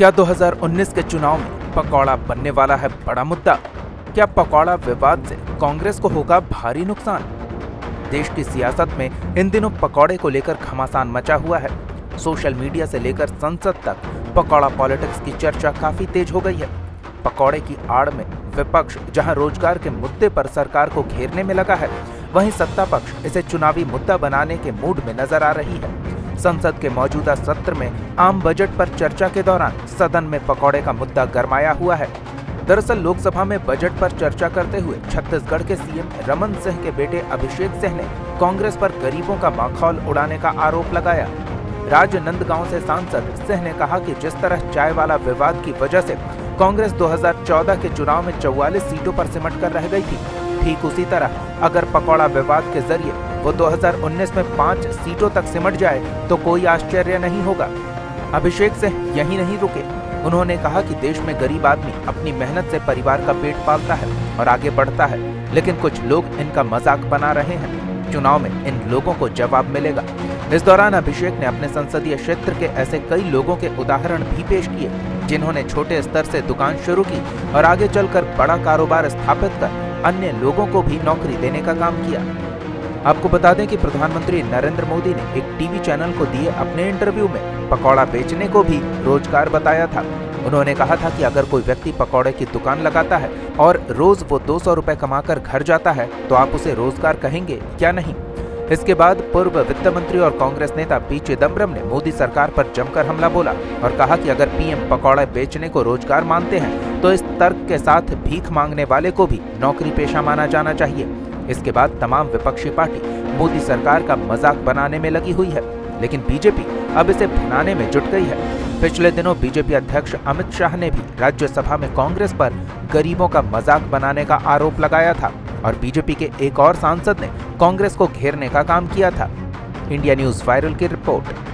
क्या 2019 के चुनाव में पकौड़ा बनने वाला है बड़ा मुद्दा? क्या पकौड़ा विवाद से कांग्रेस को होगा भारी नुकसान? देश की सियासत में इन दिनों पकौड़े को लेकर घमासान मचा हुआ है। सोशल मीडिया से लेकर संसद तक पकौड़ा पॉलिटिक्स की चर्चा काफी तेज हो गई है। पकौड़े की आड़ में विपक्ष जहां रोजगार के मुद्दे पर सरकार को घेरने में लगा है, वहीं सत्ता पक्ष इसे चुनावी मुद्दा बनाने के मूड में नजर आ रही है। संसद के मौजूदा सत्र में आम बजट पर चर्चा के दौरान सदन में पकौड़े का मुद्दा गरमाया हुआ है। दरअसल लोकसभा में बजट पर चर्चा करते हुए छत्तीसगढ़ के सीएम रमन सिंह के बेटे अभिषेक सिंह ने कांग्रेस पर गरीबों का माखौल उड़ाने का आरोप लगाया। राजनंदगांव से सांसद सिंह ने कहा कि जिस तरह चाय वाला विवाद की वजह से कांग्रेस 2014 के चुनाव में 44 सीटों पर सिमट कर रह गई थी, ठीक उसी तरह अगर पकौड़ा विवाद के जरिए वो 2019 में 5 सीटों तक सिमट जाए तो कोई आश्चर्य नहीं होगा। अभिषेक सिंह यही नहीं रुके, उन्होंने कहा कि देश में गरीब आदमी अपनी मेहनत से परिवार का पेट पालता है और आगे बढ़ता है, लेकिन कुछ लोग इनका मजाक बना रहे हैं। चुनाव में इन लोगों को जवाब मिलेगा। इस दौरान अभिषेक ने अपने संसदीय क्षेत्र के ऐसे कई लोगों के उदाहरण भी पेश किए जिन्होंने छोटे स्तर से दुकान शुरू की और आगे चलकर बड़ा कारोबार स्थापित कर अन्य लोगों को भी नौकरी देने का काम किया। आपको बता दें कि प्रधानमंत्री नरेंद्र मोदी ने एक टीवी चैनल को दिए अपने इंटरव्यू में पकौड़ा बेचने को भी रोजगार बताया था। उन्होंने कहा था कि अगर कोई व्यक्ति पकौड़े की दुकान लगाता है और रोज वो 200 रुपए कमाकर घर जाता है तो आप उसे रोजगार कहेंगे क्या नहीं? इसके बाद पूर्व वित्त मंत्री और कांग्रेस नेता पी. चिदम्बरम ने मोदी सरकार पर जमकर हमला बोला और कहा कि अगर पीएम पकौड़ा बेचने को रोजगार मानते हैं तो इस तर्क के साथ भीख मांगने वाले को भी नौकरी पेशा माना जाना चाहिए। इसके बाद तमाम विपक्षी पार्टी मोदी सरकार का मजाक बनाने में लगी हुई है, लेकिन बीजेपी अब इसे भुनाने में जुट गई है। पिछले दिनों बीजेपी अध्यक्ष अमित शाह ने भी राज्यसभा में कांग्रेस पर गरीबों का मजाक बनाने का आरोप लगाया था और बीजेपी के एक और सांसद ने कांग्रेस को घेरने का काम किया था। इंडिया न्यूज़ वायरल की रिपोर्ट।